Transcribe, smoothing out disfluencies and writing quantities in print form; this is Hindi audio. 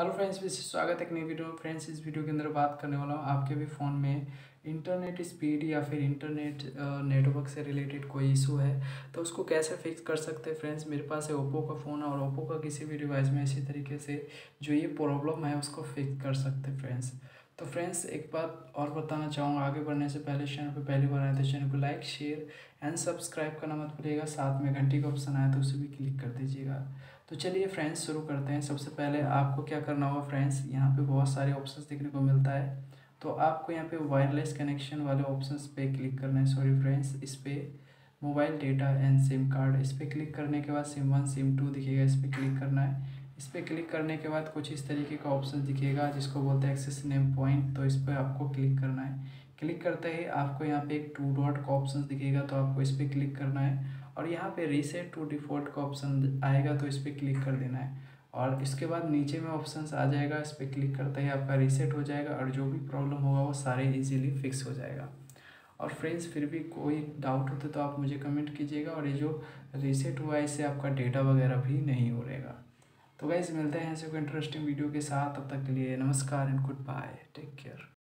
हेलो फ्रेंड्स, फिर से स्वागत है एक नई वीडियो। फ्रेंड्स, इस वीडियो के अंदर बात करने वाला हूँ आपके भी फ़ोन में इंटरनेट स्पीड या फिर इंटरनेट नेटवर्क से रिलेटेड कोई इशू है तो उसको कैसे फिक्स कर सकते हैं। फ्रेंड्स, मेरे पास है ओप्पो का फ़ोन है और ओप्पो का किसी भी डिवाइस में इसी तरीके से जो ये प्रॉब्लम है उसको फिक्स कर सकते हैं। फ्रेंड्स, तो फ्रेंड्स एक बात और बताना चाहूँगा, आगे बढ़ने से पहले चैनल पर पहली बार आए तो चैनल को लाइक शेयर एंड सब्सक्राइब करना मत भूलिएगा। साथ में घंटी का ऑप्शन आया तो उसे भी क्लिक कर दीजिएगा। तो चलिए फ्रेंड्स शुरू करते हैं। सबसे पहले आपको क्या करना होगा फ्रेंड्स, यहाँ पे बहुत सारे ऑप्शंस देखने को मिलता है तो आपको यहाँ पे वायरलेस कनेक्शन वाले ऑप्शंस पे क्लिक करना है। सॉरी फ्रेंड्स, इस पर mobile data and SIM card, इस पर क्लिक करने के बाद सिम 1 सिम 2 दिखेगा, इस पर क्लिक करना है। इस पर क्लिक करने के बाद कुछ इस तरीके का ऑप्शन दिखेगा जिसको बोलते हैं एक्सेस नेम पॉइंट, तो इस पर आपको क्लिक करना है। क्लिक करते ही आपको यहाँ पे एक 2 डॉट का ऑप्शन दिखेगा तो आपको इस पर क्लिक करना है और यहाँ पे रीसेट टू डिफ़ॉल्ट का ऑप्शन आएगा तो इस पर क्लिक कर देना है। और इसके बाद नीचे में ऑप्शंस आ जाएगा, इस पर क्लिक करते ही आपका रीसेट हो जाएगा और जो भी प्रॉब्लम होगा वो सारे इजीली फिक्स हो जाएगा। और फ्रेंड्स, फिर भी कोई डाउट होते तो आप मुझे कमेंट कीजिएगा। और ये जो रीसेट हुआ है इससे आपका डेटा वगैरह भी नहीं उड़ेगा। तो गाइस मिलते हैं ऐसे कोई इंटरेस्टिंग वीडियो के साथ, तब तक के लिए नमस्कार and good bye, take care.